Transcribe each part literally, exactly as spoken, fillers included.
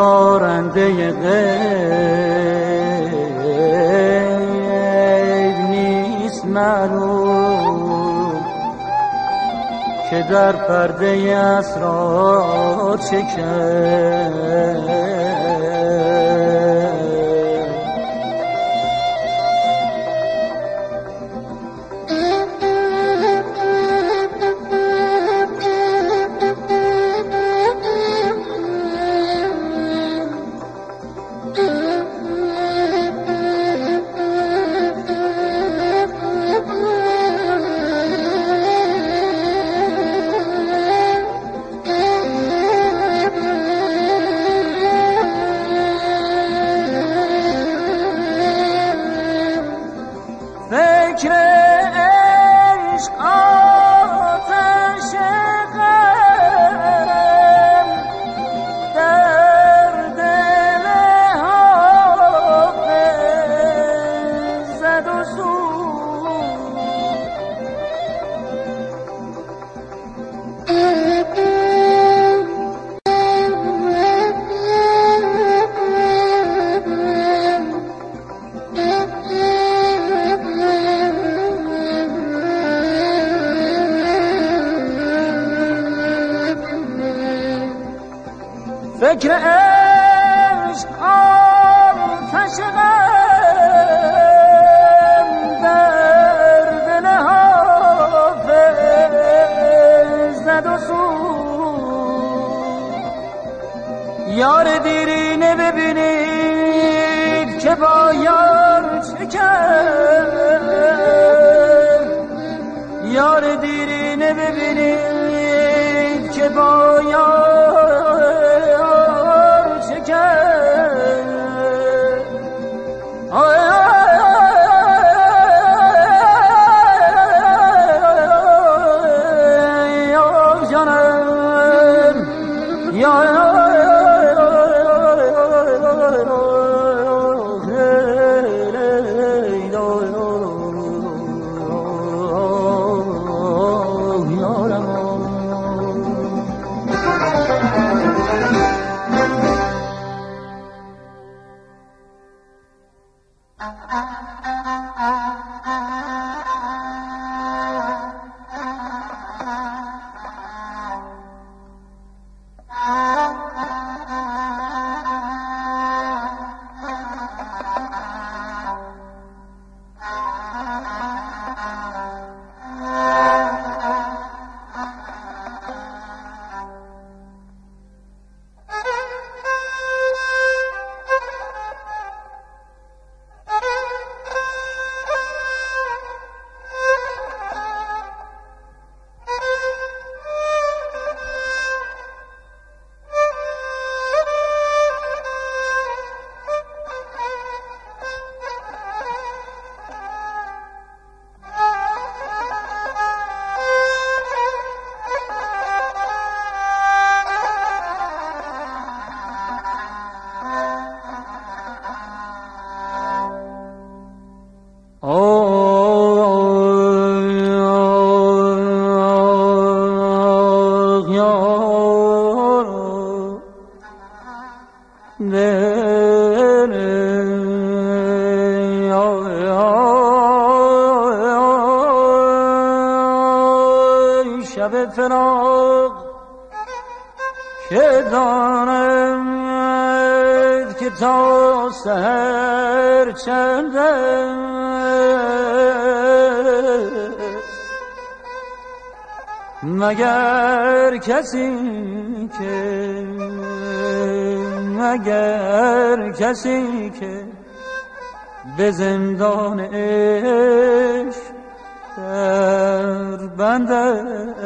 دارنده غیب نیست معلوم که در پرده اسرار چه کرد. فکر عشق آتش غم در دل حافظ زد و سوخت. یار دیرینه ببینید که با یار چه کرد، یار دیرینه ببینید که با یار فراق که دانم که تا سهر چند مگر کسی که مگر کسی که به زندان عشق در بند است.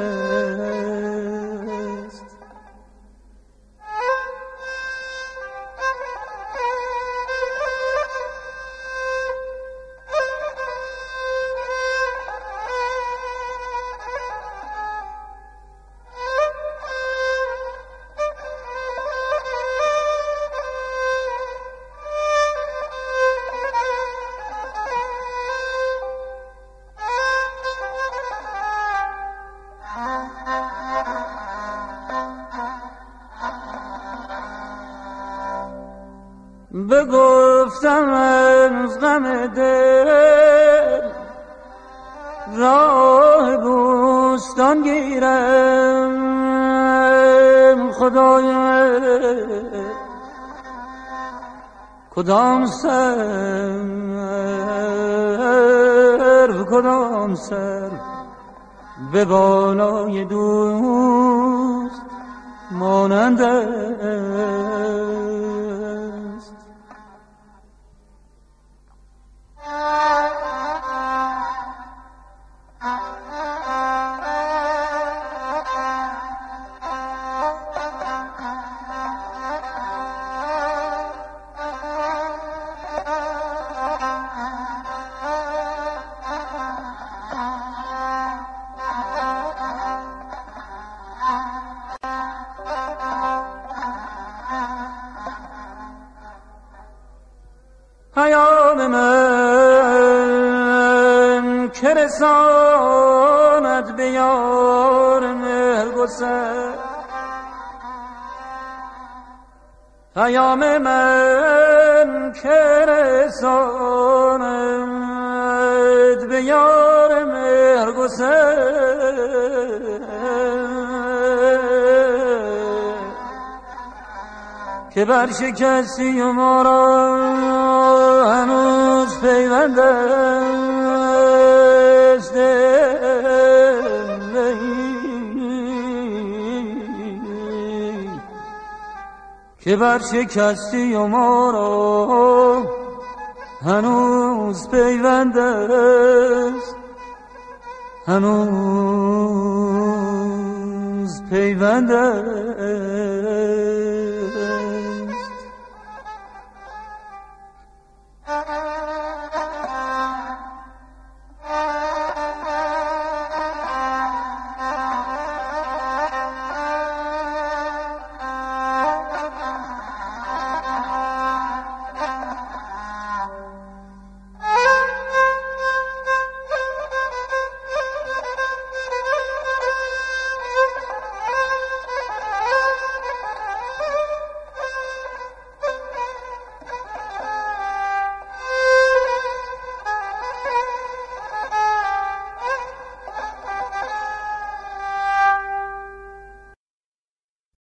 Ah. بگفتم غم دل راه بوستان گیرم خدایا کدام سر و کدام سر به بالای دوست مانند است. پیام من که رساند به یار مهرگسل، پیام من که رساند به یار مهرگسل که بر شکستی و ما را هنوز پیوند است. که بر شکستی و ما را هنوز پیوند است، هنوز پیوند است.